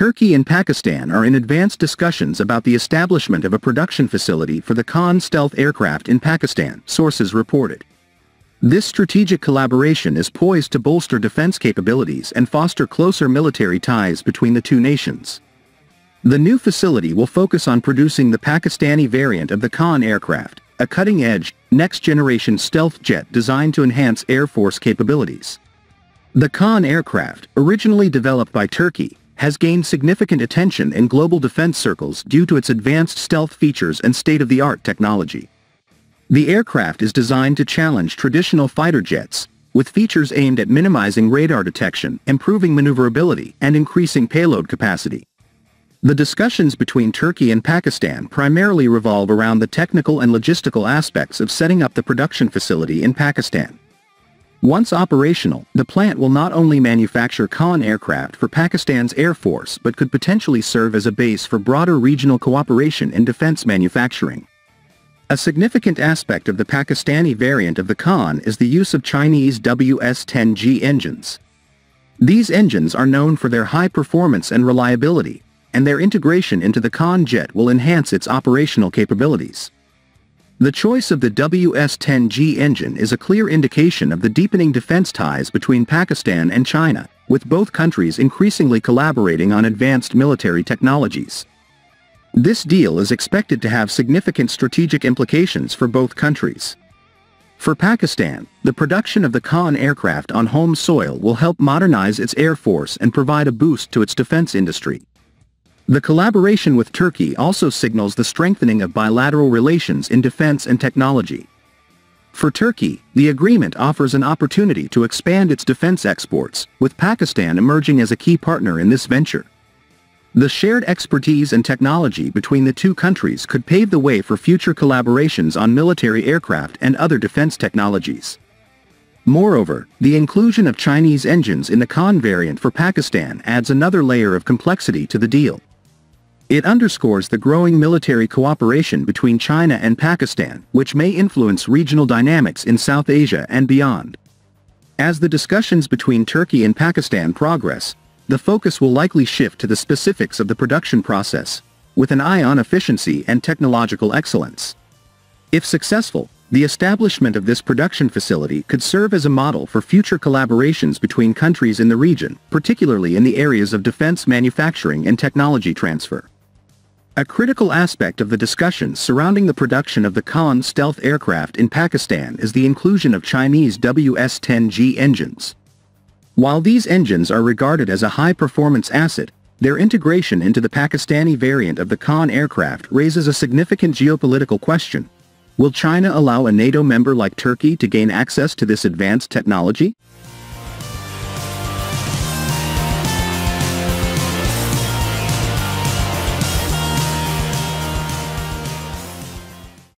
Turkey and Pakistan are in advanced discussions about the establishment of a production facility for the KAAN stealth aircraft in Pakistan, sources reported. This strategic collaboration is poised to bolster defense capabilities and foster closer military ties between the two nations. The new facility will focus on producing the Pakistani variant of the KAAN aircraft, a cutting-edge, next-generation stealth jet designed to enhance Air Force capabilities. The KAAN aircraft, originally developed by Turkey, has gained significant attention in global defense circles due to its advanced stealth features and state-of-the-art technology. The aircraft is designed to challenge traditional fighter jets, with features aimed at minimizing radar detection, improving maneuverability, and increasing payload capacity. The discussions between Turkey and Pakistan primarily revolve around the technical and logistical aspects of setting up the production facility in Pakistan. Once operational, the plant will not only manufacture KAAN aircraft for Pakistan's Air Force but could potentially serve as a base for broader regional cooperation in defense manufacturing. A significant aspect of the Pakistani variant of the KAAN is the use of Chinese WS-10G engines. These engines are known for their high performance and reliability, and their integration into the KAAN jet will enhance its operational capabilities. The choice of the WS-10G engine is a clear indication of the deepening defense ties between Pakistan and China, with both countries increasingly collaborating on advanced military technologies. This deal is expected to have significant strategic implications for both countries. For Pakistan, the production of the KAAN aircraft on home soil will help modernize its Air Force and provide a boost to its defense industry. The collaboration with Turkey also signals the strengthening of bilateral relations in defense and technology. For Turkey, the agreement offers an opportunity to expand its defense exports, with Pakistan emerging as a key partner in this venture. The shared expertise and technology between the two countries could pave the way for future collaborations on military aircraft and other defense technologies. Moreover, the inclusion of Chinese engines in the KAAN variant for Pakistan adds another layer of complexity to the deal. It underscores the growing military cooperation between China and Pakistan, which may influence regional dynamics in South Asia and beyond. As the discussions between Turkey and Pakistan progress, the focus will likely shift to the specifics of the production process, with an eye on efficiency and technological excellence. If successful, the establishment of this production facility could serve as a model for future collaborations between countries in the region, particularly in the areas of defense manufacturing and technology transfer. A critical aspect of the discussions surrounding the production of the KAAN stealth aircraft in Pakistan is the inclusion of Chinese WS-10G engines. While these engines are regarded as a high-performance asset, their integration into the Pakistani variant of the KAAN aircraft raises a significant geopolitical question. Will China allow a NATO member like Turkey to gain access to this advanced technology?